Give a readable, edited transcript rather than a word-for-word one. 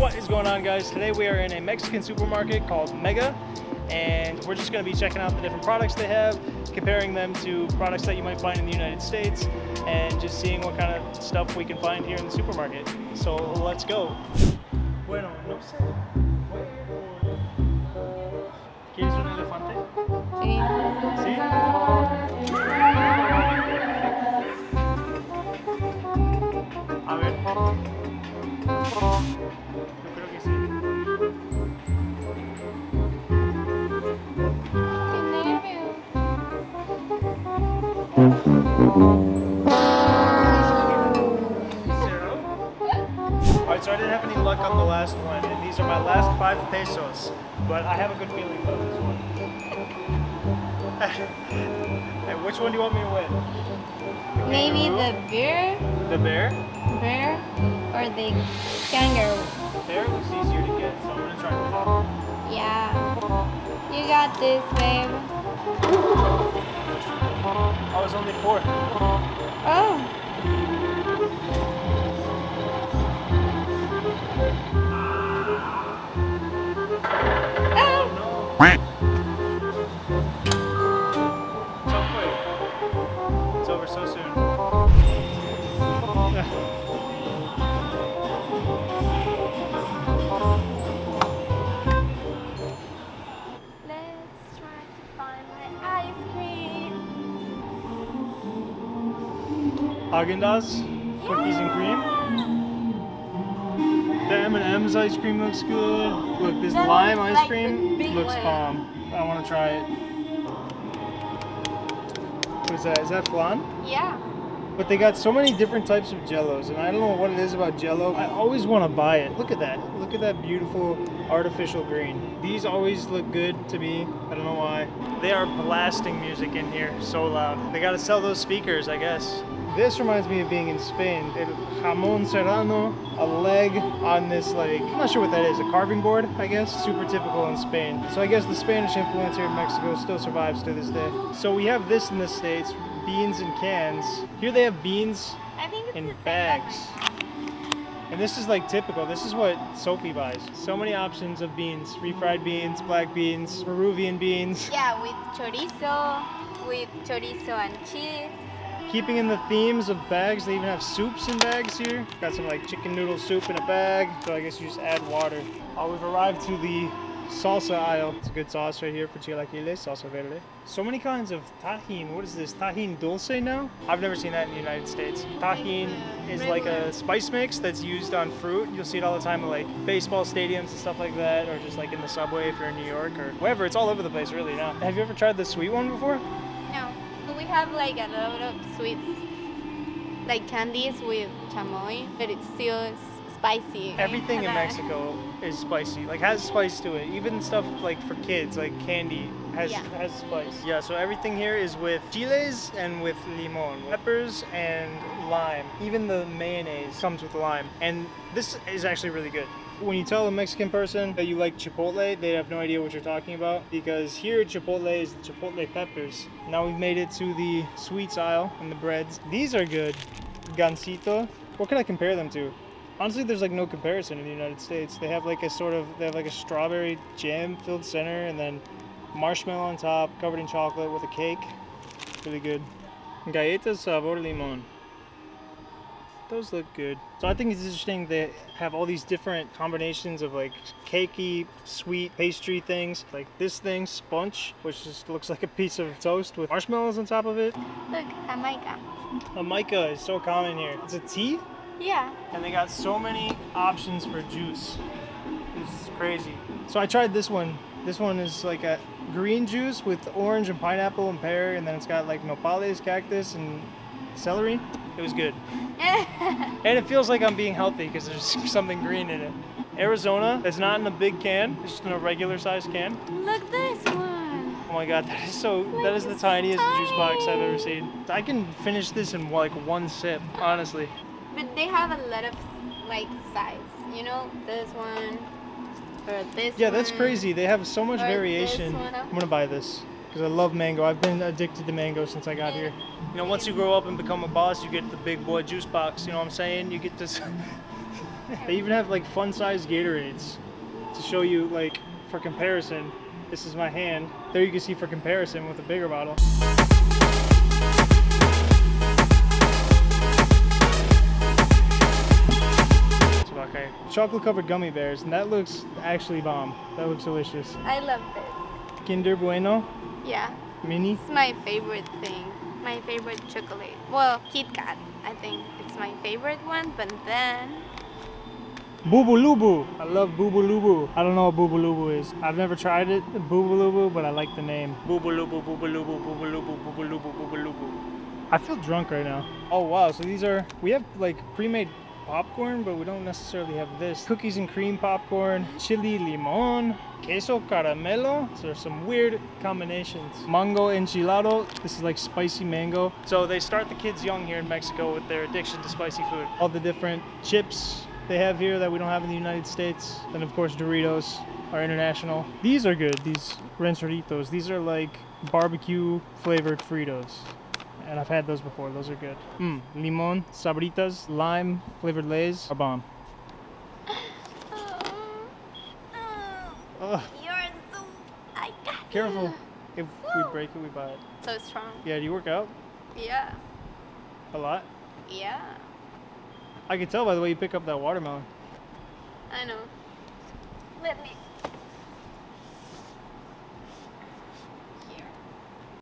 What is going on, guys? Today we are in a Mexican supermarket called Mega, and we're just going to be checking out the different products they have, comparing them to products that you might find in the United States, and just seeing what kind of stuff we can find here in the supermarket. So let's go. Bueno, no sé. ¿Quieres un elefante? Sí. ¿Sí? A ver. Yo creo que sí. ¡Qué nervios! Zero? Alright, so I didn't have any luck on the last one, and these are my last 5 pesos, but I have a good feeling about this one. And which one do you want me to win? Maybe the bear? The bear? Bear or the kangaroo? Bear looks easier to get, so I'm gonna try it. Yeah. You got this, babe. Oh, I was only 4. Oh. Oh. No. It's over so soon. Let's try to find my ice cream. Hagen-Dazs cookies and cream. The M&M's ice cream looks good. Look, this lime ice cream looks bomb. I want to try it. What is that? Is that flan? Yeah. But they got so many different types of jellos, and I don't know what it is about jello. I always want to buy it. Look at that. Look at that beautiful artificial green. These always look good to me. I don't know why. They are blasting music in here so loud. They got to sell those speakers, I guess. This reminds me of being in Spain. El jamón serrano, a leg on this, like, I'm not sure what that is, a carving board, I guess? Super typical in Spain. So I guess the Spanish influence here in Mexico still survives to this day. So we have this in the States, beans in cans. Here they have beans in bags. And this is like typical. This is what Sophie buys. So many options of beans. Refried beans, black beans, Peruvian beans. Yeah, with chorizo and cheese. Keeping in the themes of bags, they even have soups in bags here. Got some like chicken noodle soup in a bag, so I guess you just add water. We've arrived to the salsa aisle. It's a good sauce right here for chilaquiles, salsa verde. So many kinds of tajin. What is this, tajin dulce now? I've never seen that in the United States. Tajin is like a spice mix that's used on fruit. You'll see it all the time at like baseball stadiums and stuff like that, or just like in the subway if you're in New York or wherever. It's all over the place really now. Have you ever tried the sweet one before? No. We have like a lot of sweets, like candies with chamoy, but it's still spicy. Everything in Mexico is spicy, like has spice to it. Even stuff like for kids, like candy has spice. Yeah, so everything here is with chiles and with limon, peppers and lime. Even the mayonnaise comes with lime, and this is actually really good. When you tell a Mexican person that you like chipotle, they have no idea what you're talking about, because here chipotle is chipotle peppers. Now we've made it to the sweets aisle and the breads. These are good. Gansito. What can I compare them to? Honestly, there's like no comparison in the United States. They have like a sort of, they have like a strawberry jam filled center and then marshmallow on top, covered in chocolate with a cake. Really good. Galletas sabor limón. Those look good. So I think it's interesting they have all these different combinations of like cakey, sweet, pastry things. Like this thing, sponge, which just looks like a piece of toast with marshmallows on top of it. Look, jamaica. Jamaica is so common here. It's a tea? Yeah. And they got so many options for juice. This is crazy. So I tried this one. This one is like a green juice with orange and pineapple and pear, and then it's got like nopales, cactus, and celery. It was good. And it feels like I'm being healthy because there's something green in it. Arizona, it's not in a big can, it's just in a regular size can. Look this one. Oh my God, that is so, that is the tiniest juice box I've ever seen. I can finish this in like one sip, honestly. But they have a lot of like size, you know, this one or this one. Yeah, that's crazy. They have so much variation. I'm gonna buy this. Because I love mango. I've been addicted to mango since I got here. You know, once you grow up and become a boss, you get the big boy juice box. You know what I'm saying? You get this. They even have like fun-sized Gatorades to show you, like, for comparison. This is my hand. There you can see for comparison with a bigger bottle. Okay. Chocolate covered gummy bears, and that looks actually bomb. That looks delicious. I love this. Kinder Bueno? Yeah. Mini? It's my favorite thing. My favorite chocolate. Well, Kit Kat. I think it's my favorite one, but then... Boobo Lubu! I love Boobo Lubu. I don't know what Boobo Lubu is. I've never tried it, Boobo Lubu, but I like the name. Boobo Lubu, Boobo Lubu, Boobo Lubu, Boobo Lubu, Boobo Lubu. I feel drunk right now. Oh wow, so these are... We have like pre-made popcorn, but we don't necessarily have this. Cookies and cream popcorn, chili limon, queso caramelo. So some weird combinations. Mango enchilado. This is like spicy mango. So they start the kids young here in Mexico with their addiction to spicy food. All the different chips they have here that we don't have in the United States. And of course Doritos are international. These are good, these Rancheritos. These are like barbecue flavored Fritos. And I've had those before, those are good. Limon, Sabritas, lime, flavored Lays are bomb. You're so... I got it. Careful. If we break it, we buy it. So strong. Yeah, do you work out? Yeah. A lot? Yeah. I can tell by the way you pick up that watermelon. I know. Let me...